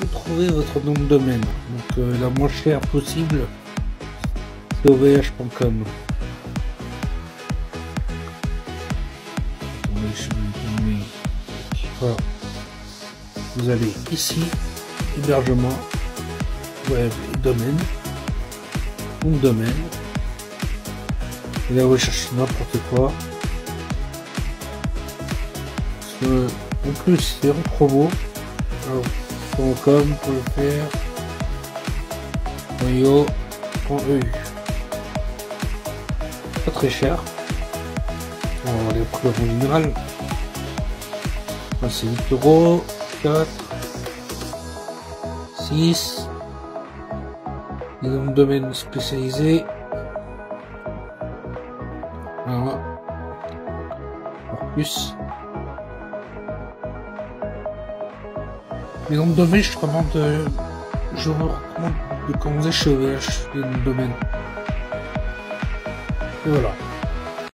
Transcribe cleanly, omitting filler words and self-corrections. vous trouvez votre nom de domaine, donc la moins chère possible, c'est ovh.com. Voilà. Vous allez ici, hébergement, web, domaine, nom de domaine, et là vous cherchez n'importe quoi. En plus c'est en promo. Alors, .com, .fr, .io, .eu. Pas très cher. Alors, les prix en général, c'est 8 €, 4, 6, les noms de domaines spécialisés. Voilà. En plus. Les noms de domaines, je vous recommande de commander chez OVH les noms de domaines. Et voilà.